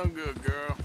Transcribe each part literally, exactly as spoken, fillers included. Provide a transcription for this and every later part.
doing good, girl.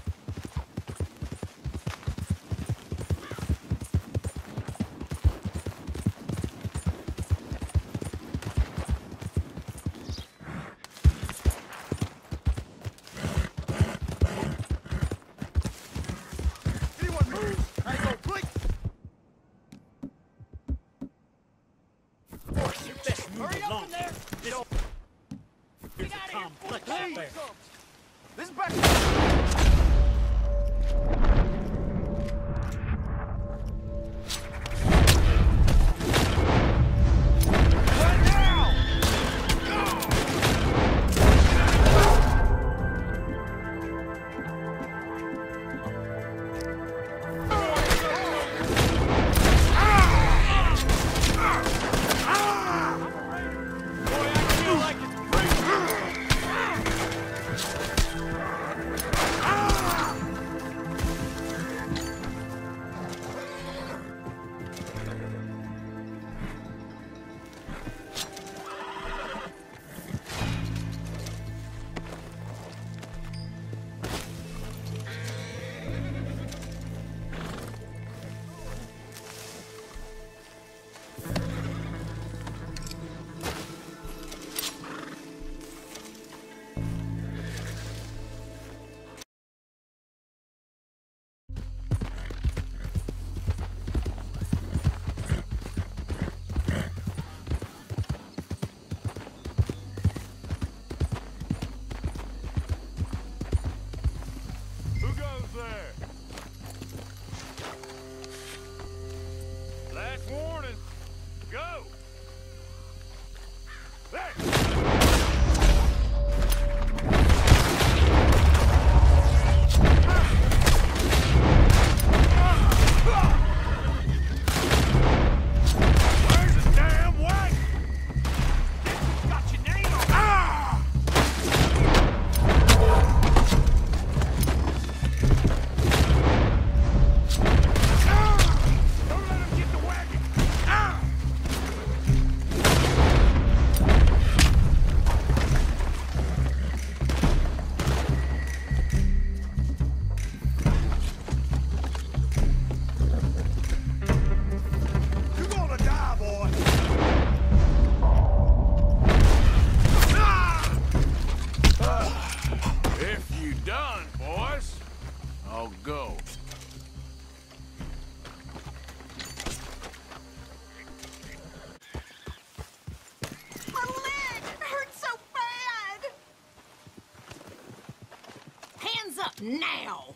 Now!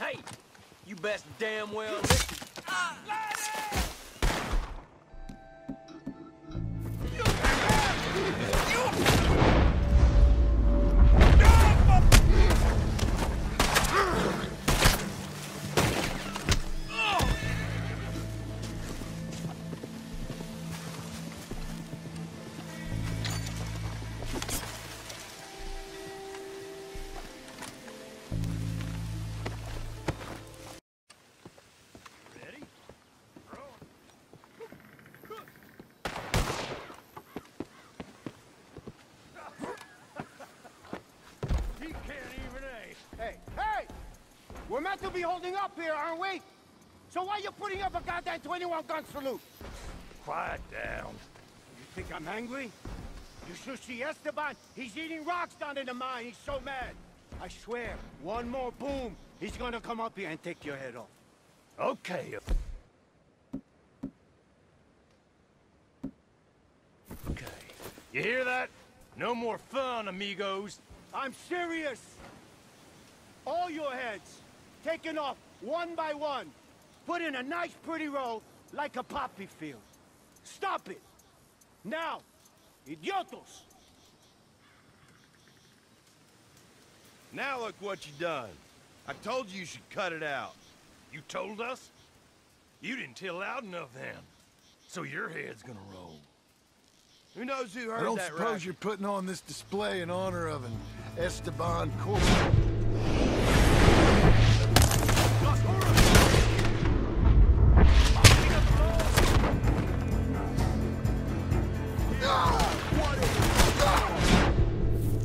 Hey! You best damn well listen. Ah, you We're meant to be holding up here, aren't we? So why are you putting up a goddamn twenty-one gun salute? Quiet down. You think I'm angry? You should see Esteban. He's eating rocks down in the mine. He's so mad. I swear, one more boom, he's gonna come up here and take your head off. Okay. Okay. You hear that? No more fun, amigos. I'm serious. All your heads. Taken off one by one, put in a nice pretty row like a poppy field. Stop it! Now, idiotos! Now look what you done. I told you you should cut it out. You told us? You didn't tell loud enough then. So your head's gonna roll. Who knows who heard that? I don't suppose racket? You're putting on this display in honor of an Esteban corpse. No! What is... No!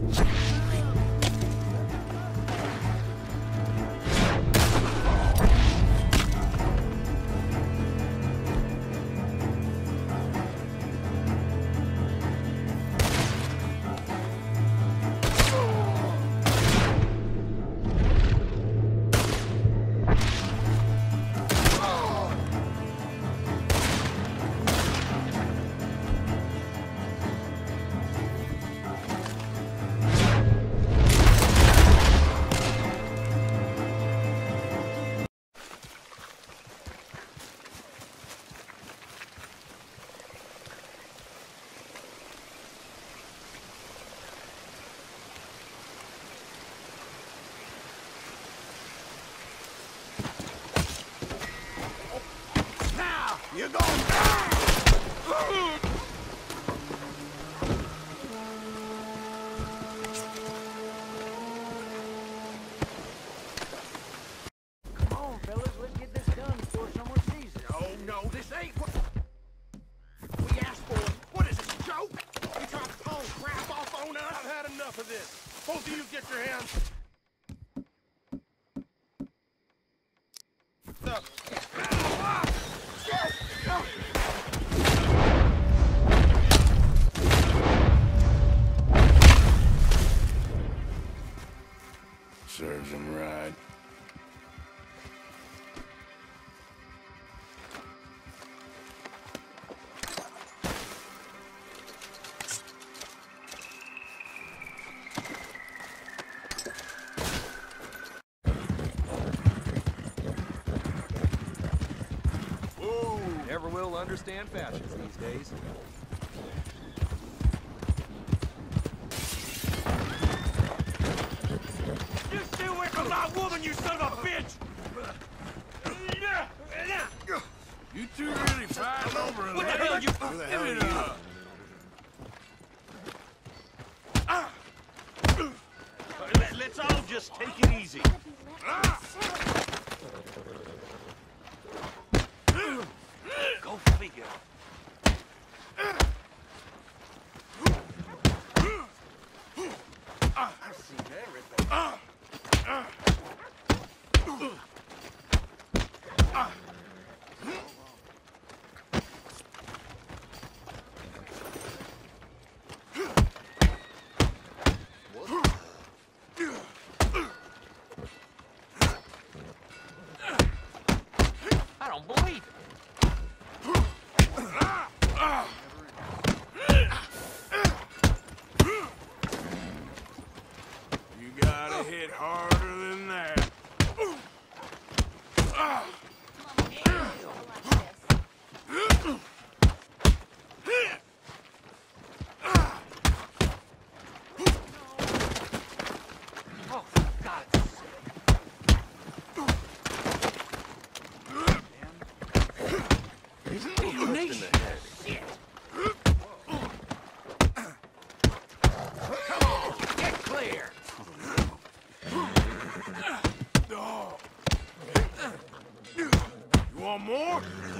up. Serves him right. Never will understand fashions these days. You stay away from my woman, you son of a bitch! You two really fighting over it. What the hell you? Who the hell are you? Let's all just take it easy. Go figure. I see everything. Uh, uh, uh, uh. One more?